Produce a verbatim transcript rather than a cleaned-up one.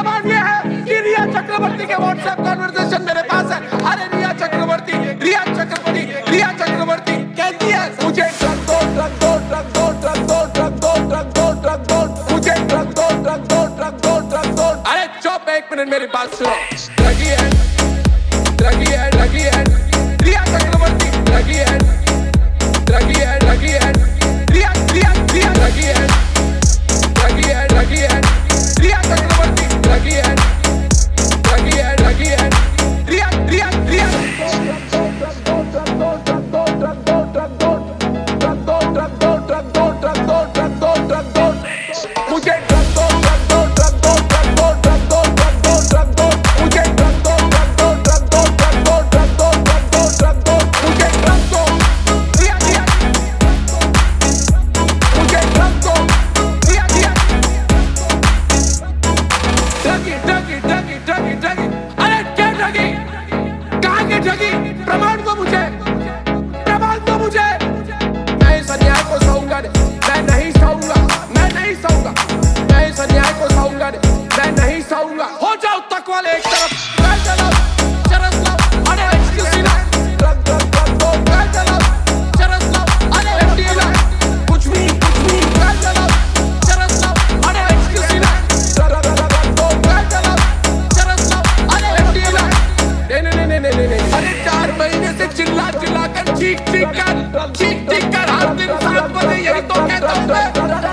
सवाल ये है कि रिया चक्रवर्ती के व्हाट्सएप कॉन्वर्सेशन मेरे पास है। अरे रिया चक्रवर्ती, रिया चक्रवर्ती, रिया चक्रवर्ती कहती है मुझे ट्रक दो, ट्रक दो, ट्रक दो, ट्रक दो, ट्रक दो, ट्रक दो, ट्रक दो, मुझे ट्रक दो, ट्रक दो, ट्रक दो, ट्रक दो। अरे चुप एक मिनट मेरी बात सुनो। लगी है, लगी है, लगी है रिया चक्रवर्ती, लगी है, लगी है, लगी है रिया, रिया, रिया लगी है, लगी है, लगी है रिया चक्रवर्ती, लगी है, लगी है, लगी है रिया, रिया, रिया। मुझे ट्रक दो, ट्रक दो, ट्रक दो, ट्रक दो, ट्रक दो, ट्रक दो, ट्रक दो, मुझे ट्रक दो, ट्रक दो, ट्रक दो, ट्रक दो, ट्रक दो, ट्रक दो, ट्रक दो, मुझे ट्रक दो, रिया, रिया, मुझे ट्रक दो, रिया, रिया, ड्रगी, ड्रगी, ड्रगी, ड्रगी, ड्रगी। अरे क्या ड्रगी? कहाँ की ड्रगी? प्रमाण दो मुझे, प्रमाण दो मुझे। मैं इस अन्याय को सहूंगा नहीं, मैं नहीं सहूंगा, मैं नहीं सहूंगा, मैं इस अन्याय को सहूंगा नहीं, मैं नहीं सहूंगा। हो जाओ तकवा एक तरफ, मैं चला चरस लो, अरे एक्सक्यूसिना ट्रक ट्रक ट्रक दो, मैं चला चरस लो, अरे एक्सक्यूसिना कुछ भी कुछ भी, मैं चला चरस लो, अरे एक्सक्यूसिना ट्रक ट्रक ट्रक दो, मैं चला चरस लो, अरे एक्सक्यूसिना। नहीं नहीं नहीं नहीं नहीं, अरे चार महीने से चिल्ला चिल्ला कर चीख चीख कर चीख चीख कर हर दिन सूरत बने, यही तो कहता हूँ मैं।